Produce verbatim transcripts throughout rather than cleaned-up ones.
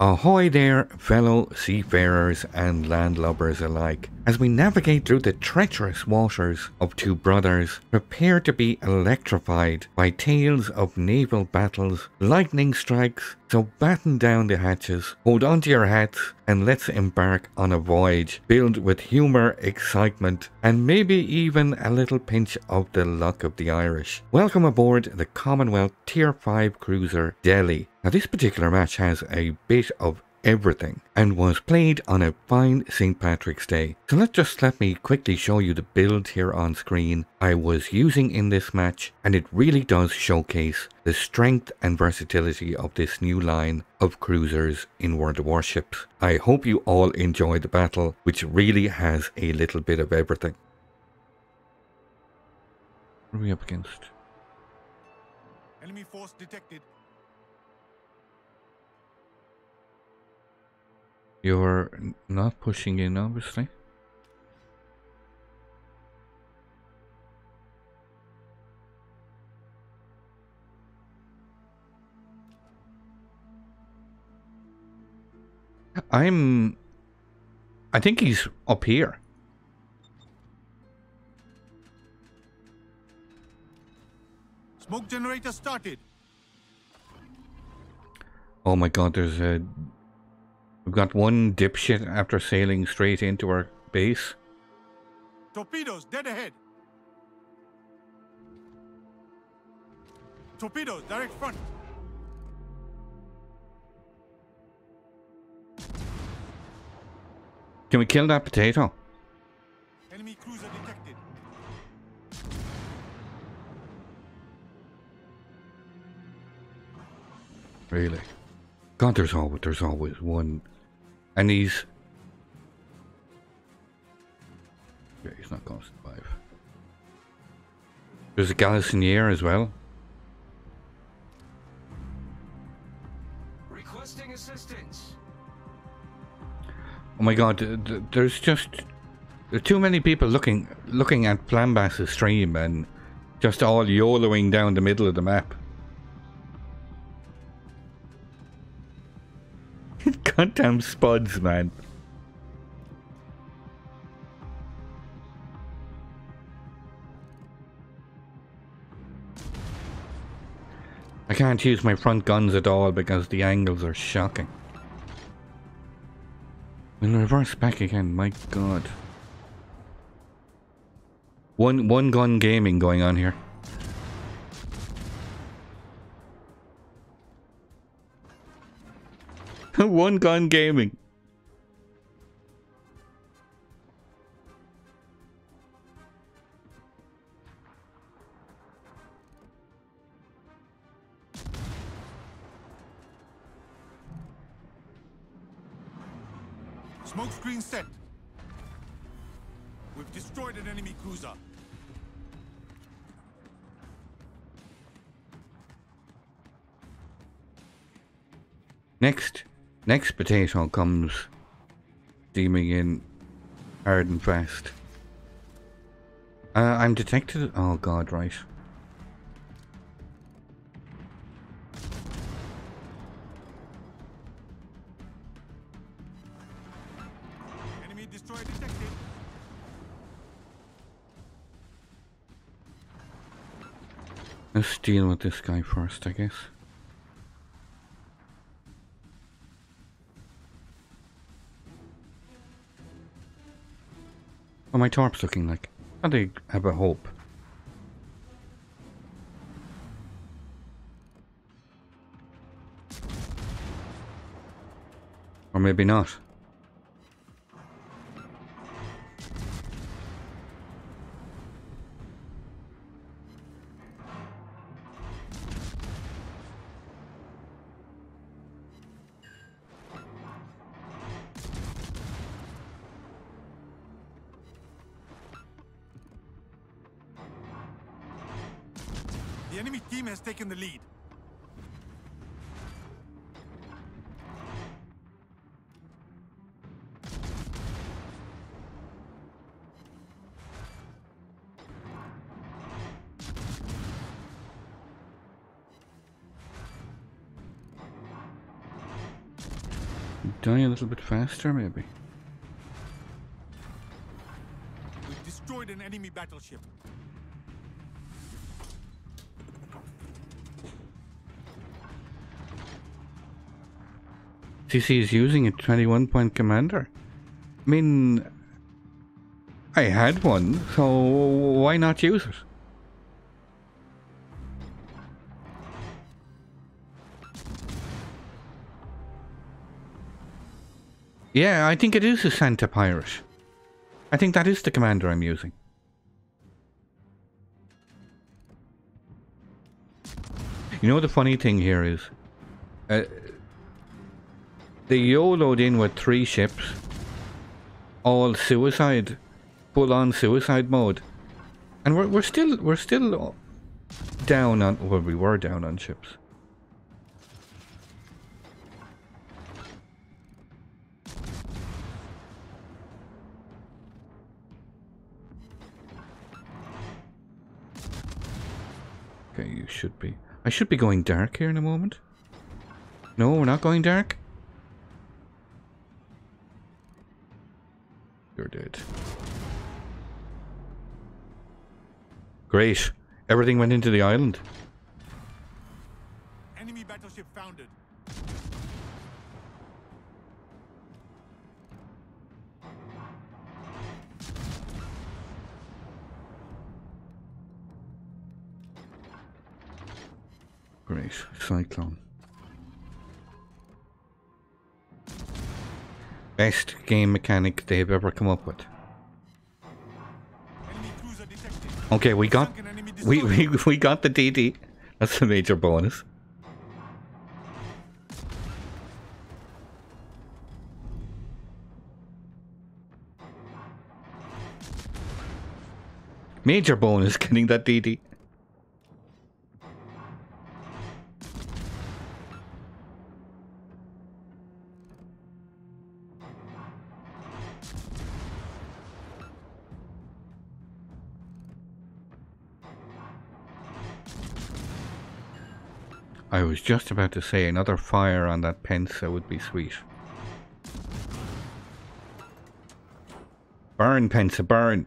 Ahoy there, fellow seafarers and landlubbers alike, as we navigate through the treacherous waters of two brothers, prepare to be electrified by tales of naval battles, lightning strikes, so batten down the hatches, hold onto your hats, and let's embark on a voyage filled with humour, excitement, and maybe even a little pinch of the luck of the Irish. Welcome aboard the Commonwealth Tier five Cruiser Delhi. Now, this particular match has a bit of everything and was played on a fine Saint Patrick's Day. So let's just let me quickly show you the build here on screen I was using in this match, and it really does showcase the strength and versatility of this new line of cruisers in World of Warships. I hope you all enjoy the battle, which really has a little bit of everything. What are we up against? Enemy force detected. You're not pushing in, obviously. I'm... I think he's up here. Smoke generator started. Oh my god, there's a... We've got one dipshit after sailing straight into our base. Torpedoes dead ahead. Torpedoes direct front. Can we kill that potato? Enemy cruiser detected. Really? God, there's always there's always one. And he's... Yeah, he's not going to survive. There's a Gallissonière as well. Requesting assistance. Oh my god, there's just... There are too many people looking looking at Flambass's stream and just all YOLOing down the middle of the map. Goddamn spuds, man. I can't use my front guns at all because the angles are shocking. We'll reverse back again, my god. One one gun gaming going on here. One gun gaming. Smoke screen set. We've destroyed an enemy cruiser. Next. Next potato comes steaming in hard and fast. Uh, I'm detected. Oh god, right. Enemy destroyer detected. Let's deal with this guy first, I guess. What are my torps looking like? How do they have a hope? Or maybe not. The enemy team has taken the lead. Die a little bit faster, maybe. We destroyed an enemy battleship. C C is using a twenty-one point commander. I mean, I had one, so why not use it? Yeah, I think it is a Santa Pirus. I think that is the commander I'm using. You know, the funny thing here is, uh, they YOLO'd in with three ships, all suicide, full-on suicide mode, and we're we're still we're still down on well, we were down on ships. Okay, you should be. I should be going dark here in a moment. No, we're not going dark. You're dead. Great. Everything went into the island. Enemy battleship founded. Great. Cyclone. Best game mechanic they've ever come up with. Okay, we got we, we we got the D D. That's a major bonus. Major bonus getting that D D. I was just about to say another fire on that Pensa would be sweet. Burn, Pensa, burn!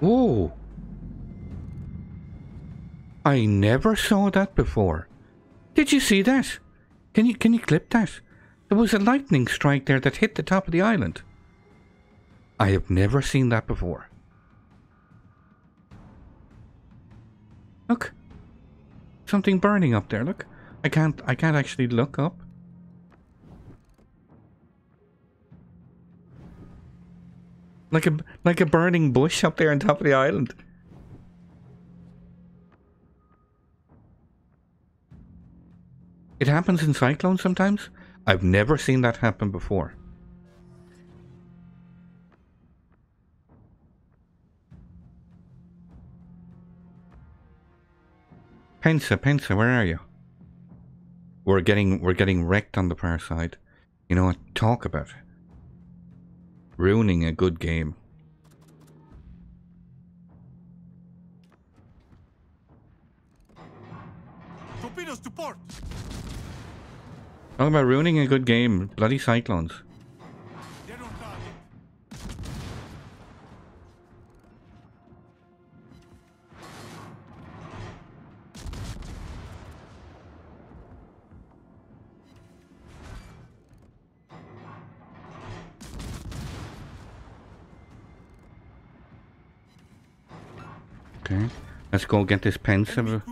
Whoa! I never saw that before. Did you see that? Can you can you clip that? There was a lightning strike there that hit the top of the island. I have never seen that before. Look. Something burning up there, look. I can't I can't actually look up. Like a like a burning bush up there on top of the island. It happens in cyclones sometimes. I've never seen that happen before. Pensa, Pensa, where are you? We're getting we're getting wrecked on the far side. You know what? Talk about it. Ruining a good game. Torpedoes to port. Talking about ruining a good game, bloody cyclones. Okay, let's go get this Pensa.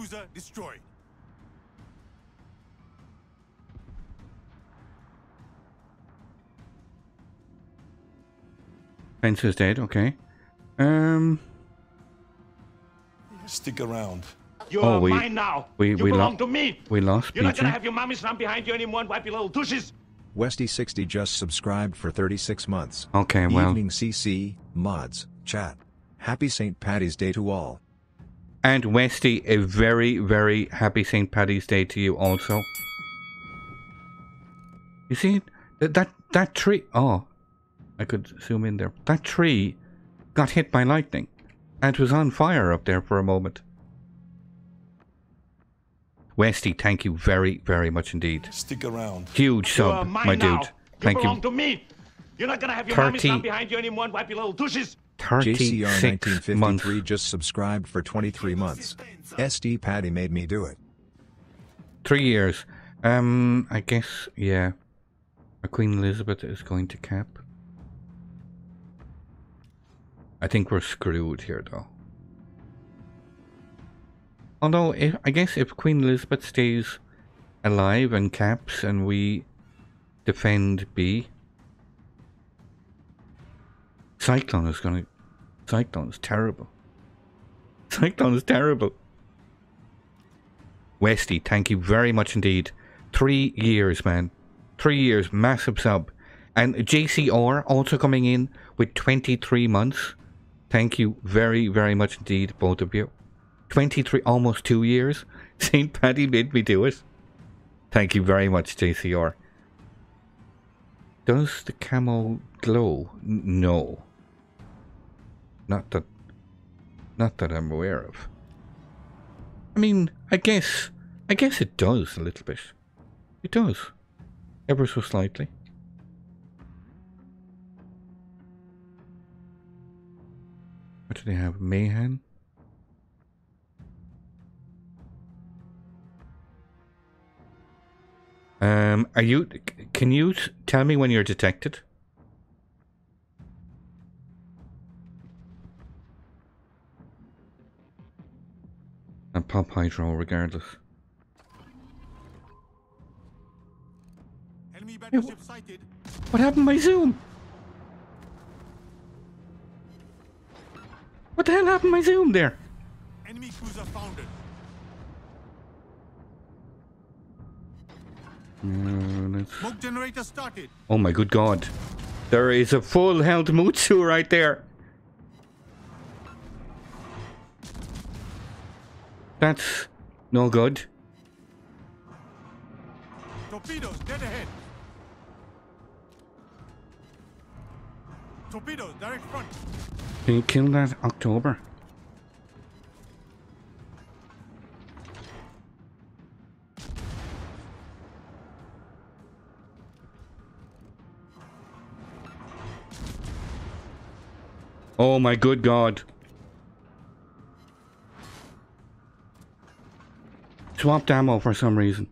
Pensa is dead, okay. Um Stick around. You're oh, we, mine now. We, you we belong to me. We lost. You're P J. Not gonna have your mommy slam behind you anymore and wipe your little douches. Westy sixty just subscribed for thirty-six months. Okay, well. Evening C C, mods, chat. Happy Saint Paddy's Day to all. And Westy, a very, very happy Saint Paddy's Day to you also. You see, that, that, that tree... Oh, I could zoom in there. That tree got hit by lightning and was on fire up there for a moment. Westy, thank you very, very much indeed. Stick around. Huge sub, my dude. Thank you. To me. You're not gonna have your mommy stand behind you anymore and wipe your little douches. J C R nineteen fifty-three just subscribed for twenty-three months. S D Patty made me do it. Three years. Um, I guess, yeah. Queen Elizabeth is going to cap. I think we're screwed here, though. Although, if, I guess if Queen Elizabeth stays alive and caps and we defend B, Cyclone is going to... Cyclone is terrible. Cyclone is terrible. Westy, thank you very much indeed. Three years, man. Three years, massive sub. And J C R also coming in with twenty-three months. Thank you very, very much indeed, both of you. twenty-three, almost two years. Saint Paddy made me do it. Thank you very much, J C R. Does the camo glow? N no. Not that... Not that I'm aware of. I mean, I guess... I guess it does a little bit. It does. Ever so slightly. What do they have? Mayhem? Um, are you, can you tell me when you're detected? And pop hydro regardless. Enemy battleship sighted. What happened to my zoom? What the hell happened to my zoom there? Enemy cruiser founded. No, smoke generator started. Oh my good god. There is a full health Mutsu right there. That's no good. Torpedoes dead ahead. Torpedoes direct front. Can you kill that October? Oh my good god. Swapped ammo for some reason.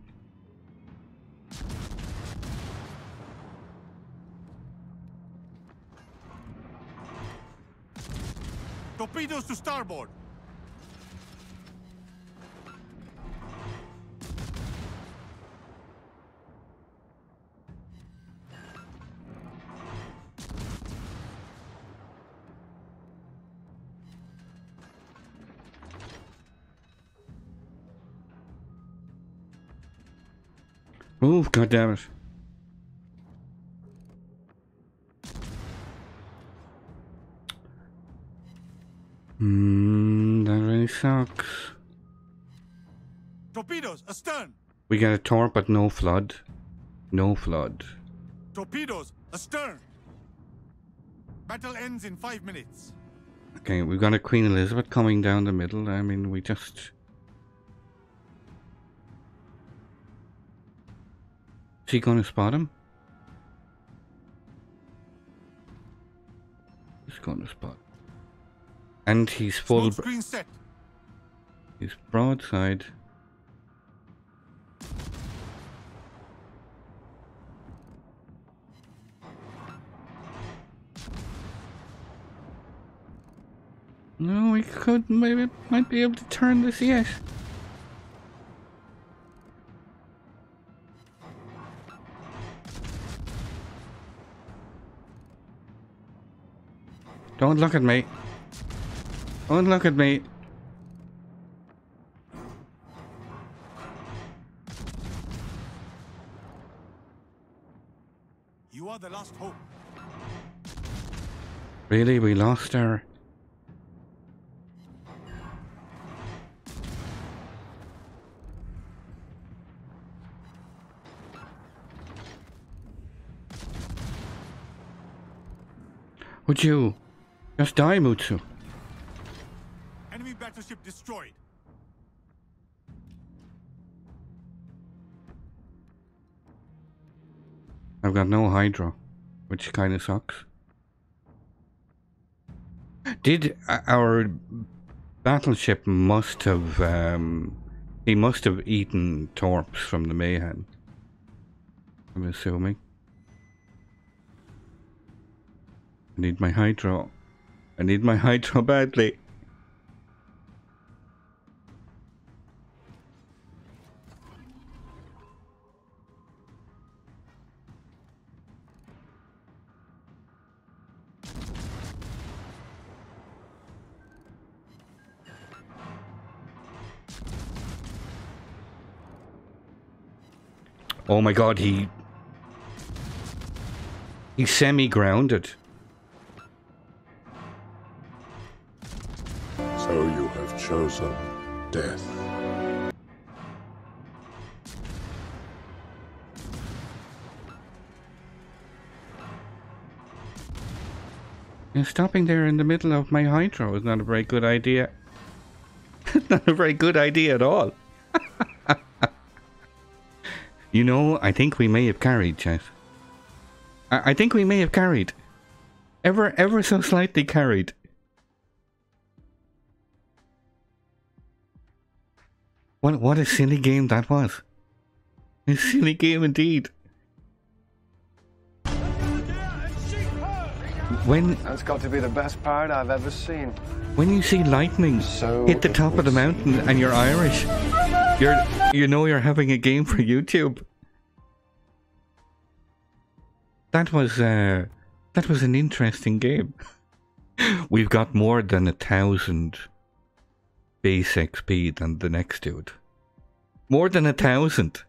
Torpedoes to starboard. Move, goddammit. Hmm, that really sucks. Torpedoes astern. We got a torp, but no flood. No flood. Torpedoes astern. Battle ends in five minutes. Okay, we've got a Queen Elizabeth coming down the middle. I mean, we just... Is he going to spot him? He's going to spot. And he's full. Bro set. He's broadside. No, we could maybe might be able to turn this yet. Don't look at me. Don't look at me. You are the last hope. Really, we lost her. Would you just die, Mutsu? Enemy battleship destroyed. I've got no Hydra, which kind of sucks. Did our battleship must have, um, he must have eaten torps from the Mayhem, I'm assuming. I need my Hydra. I need my Hydra badly. Oh my god, he... He's semi-grounded. So you have chosen death. And stopping there in the middle of my hydro is not a very good idea. Not a very good idea at all. You know, I think we may have carried, chat. I, I think we may have carried. Ever, ever so slightly carried. What, what a silly game that was. A silly game indeed. When... That's got to be the best part I've ever seen. When you see lightning so hit the top of the mountain and you're Irish... You're, you know you're having a game for YouTube. That was uh, that was an interesting game. We've got more than a thousand base X P than the next dude. More than a thousand.